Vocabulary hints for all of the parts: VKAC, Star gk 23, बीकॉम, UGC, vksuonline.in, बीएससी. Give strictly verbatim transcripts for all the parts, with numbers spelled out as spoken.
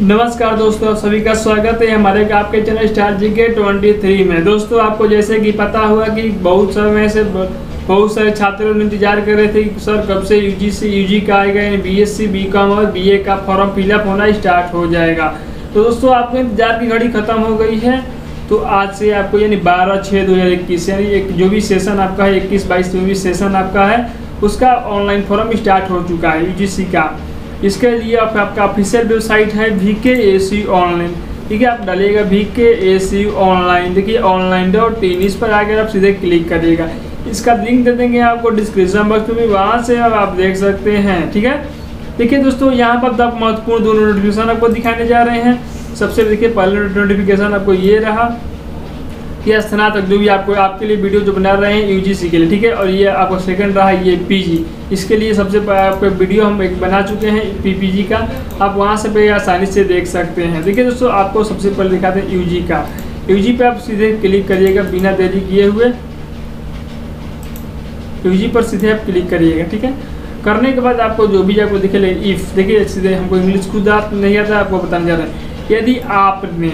नमस्कार दोस्तों, आप सभी का स्वागत है हमारे आपके चैनल स्टार जीके तेईस में। दोस्तों, आपको जैसे कि पता हुआ कि बहुत समय से बहुत सारे छात्रों ने इंतजार कर रहे थे कि सर कब से यूजीसी यूजी का आएगा, यानी बीएससी बीकॉम और बीए का फॉर्म फिलअप होना स्टार्ट हो जाएगा। तो दोस्तों, आपके इंतजार की घड़ी खत्म हो गई है। तो आज से आपको यानी बारह छः दो हज़ार इक्कीस यानी जो भी सेशन आपका है इक्कीस बाईस जो भी सेशन आपका है उसका ऑनलाइन फॉर्म स्टार्ट हो चुका है यूजीसी का। इसके लिए आप, आपका ऑफिशियल वेबसाइट है we K A C online, ठीक है। आप डालिएगा V K A C online, देखिए ऑनलाइन डॉट इन, इस पर आकर आप सीधे क्लिक करिएगा। इसका लिंक दे देंगे आपको डिस्क्रिप्शन बॉक्स में, वहाँ से आप देख सकते हैं, ठीक है। देखिए दोस्तों, यहाँ पर दो महत्वपूर्ण दोनों नोटिफिकेशन आपको दिखाने जा रहे हैं। सबसे देखिए पहले नोटिफिकेशन आपको ये रहा कि स्नातक जो भी आपको आपके लिए वीडियो जो बना रहे हैं यूजीसी के लिए, ठीक है। और ये आपको सेकंड रहा ये पीजी, इसके लिए सबसे आपको वीडियो हम एक बना चुके हैं पीपीजी का, आप वहाँ से पे आसानी से देख सकते हैं। देखिए दोस्तों, आपको सबसे पहले दिखाते हैं यूजी का। यूजी पे आप सीधे क्लिक करिएगा बिना देरी किए हुए, यूजी पर सीधे आप क्लिक करिएगा, ठीक है। करने के बाद आपको जो भी आपको दिखे लेकिन इफ़ देखिए सीधे, हमको इंग्लिश खुद नहीं आता, आपको बताने जा रहा है। यदि आपने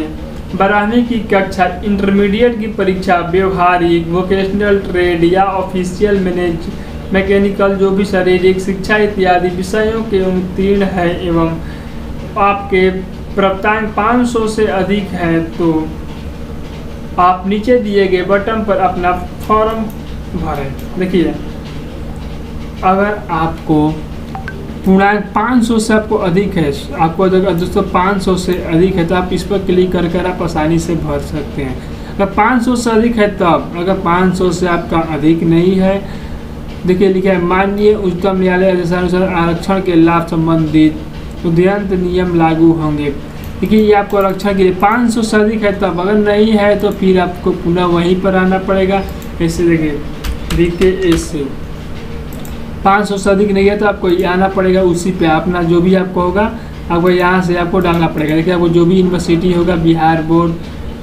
बारहवीं की कक्षा इंटरमीडिएट की परीक्षा व्यवहारिक वोकेशनल ट्रेड या ऑफिशियल मैनेज मैकेनिकल जो भी शारीरिक शिक्षा इत्यादि विषयों के उत्तीर्ण है एवं आपके प्राप्तांक पाँच सौ से अधिक हैं तो आप नीचे दिए गए बटन पर अपना फॉर्म भरें। देखिए, अगर आपको पूर्णांक पाँच सौ से आपको अधिक है, आपको अगर दोस्तों पाँच सौ से अधिक है तो आप इस पर क्लिक कर कर आप आसानी से भर सकते हैं। अगर पाँच सौ से अधिक है तब, अगर पाँच सौ से आपका अधिक नहीं है, देखिए लिखा है माननीय उच्चतम न्यायालय आदेशानुसार आरक्षण के लाभ संबंधित उद्यंत नियम लागू होंगे। देखिए, ये आपको आरक्षण के लिए पाँच सौ से अधिक है तब, अगर नहीं है तो फिर आपको पुनः वहीं पर आना पड़ेगा। ऐसे देखिए वी के ए सी पाँच सौ से अधिक नहीं है तो आपको ये आना पड़ेगा, उसी पे अपना जो भी आपको होगा आपको यहाँ से आपको डालना पड़ेगा। देखिए, आपको जो भी यूनिवर्सिटी होगा बिहार बोर्ड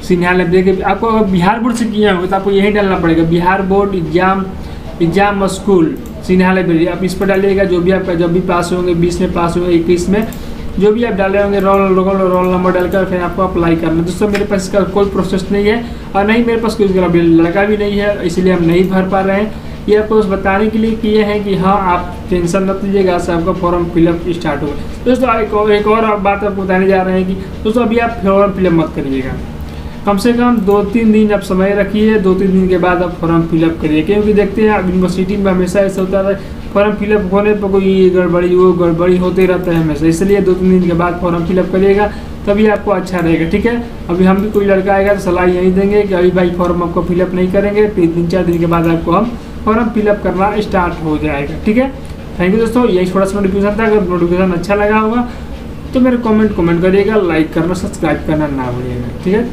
सिन्हालय, देखिए आपको अगर बिहार बोर्ड से किया होगा तो आपको यही डालना पड़ेगा Bihar board exam exam school सिन्हालय, आप इस पर डालिएगा। जो भी आपका जब भी पास होंगे, बीस में पास होंगे, इक्कीस में जो भी आप डाले होंगे रोल रोल रोल नंबर डालकर फिर आपको अप्लाई करना। दोस्तों, मेरे पास इसका कोई प्रोसेस नहीं है और नहीं मेरे पास कोई लड़का भी नहीं है, इसलिए हम नहीं भर पा रहे हैं। ये आपको बताने के लिए किए हैं कि हाँ आप टेंशन मत लीजिएगा, से आपका फॉर्म फिलअप स्टार्ट होगा। दोस्तों, एक और एक और आप बात आपको बताने जा रहे हैं कि दोस्तों अभी आप फॉर्म फिलअप मत करिएगा, कम से कम दो तीन दिन आप समय रखिए, दो तीन दिन के बाद आप फॉर्म फिलअप करिए। क्योंकि देखते हैं आप यूनिवर्सिटी में हमेशा ऐसा होता है फॉर्म फिलअप होने पर कोई गड़बड़ी वो गड़बड़ी होते रहता है हमेशा, इसलिए दो तीन दिन के बाद फॉर्म फिलअप करिएगा तभी आपको अच्छा रहेगा, ठीक है। अभी हम भी कोई लड़का आएगा तो सलाह यही देंगे कि अभी भाई फॉर्म आपको फिलअप नहीं करेंगे, तीन चार दिन के बाद आपको हम फॉर्म फिलअप करना स्टार्ट हो जाएगा, ठीक है। थैंक यू दोस्तों, यही थोड़ा सा नोटिफिकेशन था। अगर नोटिफिकेशन अच्छा लगा होगा तो मेरे कमेंट कमेंट करिएगा, लाइक करना, सब्सक्राइब करना ना भूलिएगा, ठीक है।